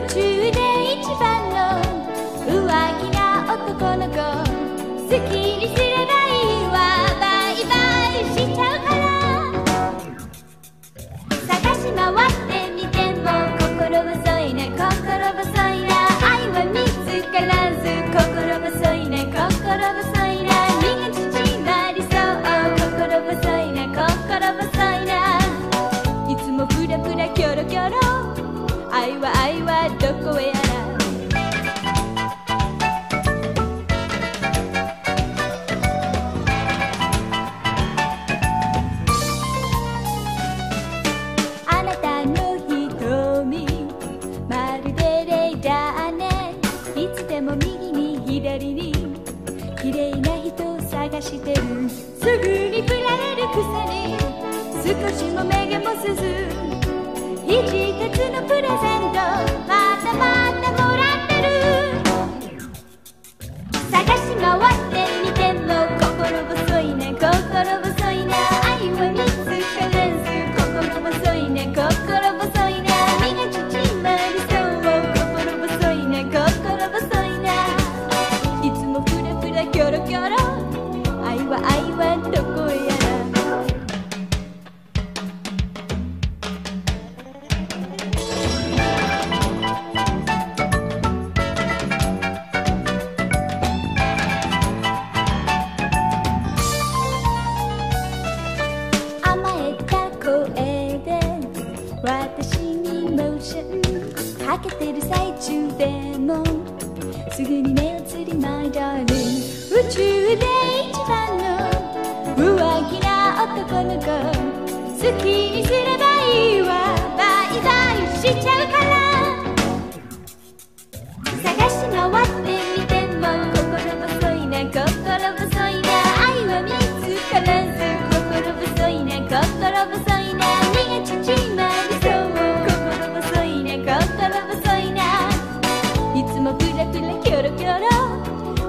宇宙で一番の浮気な男の子、好きにすればいいわ、バイバイしちゃうから。探し回ってみても心細いな、心細いな、愛は見つからず、心細いな、心細いな、愛はどこへやら。あなたの瞳まるでレーダーね、いつでも右に左に綺麗な人を探してる。すぐに振られるくせに少しも目がもせず、一つのプレゼントまたまたもらってる。探し回ってみても心細いな、心細いな、愛は見つからず、心細いな、心細いな、身が縮まりそう、心細いな、心細いな、いつもふらふらキョロキョロ、愛は愛はどこへやら。はけてる最中でもすぐに目をつりまいだる。宇宙で一番の浮気な男の子、好きにすればいいわ、バイバイしちゃうから。探し回ってみても心細いな、心細いな、愛は見つからず、心細いな、心細いな、身が縮まるいつもふらふらキョロキョロ、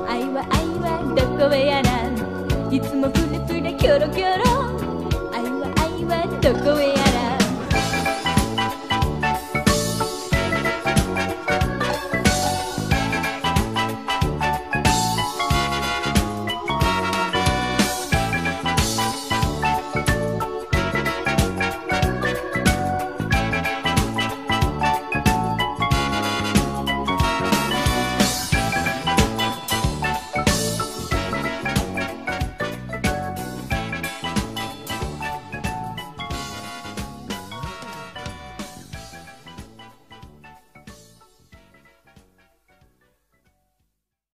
愛は愛はどこへやら。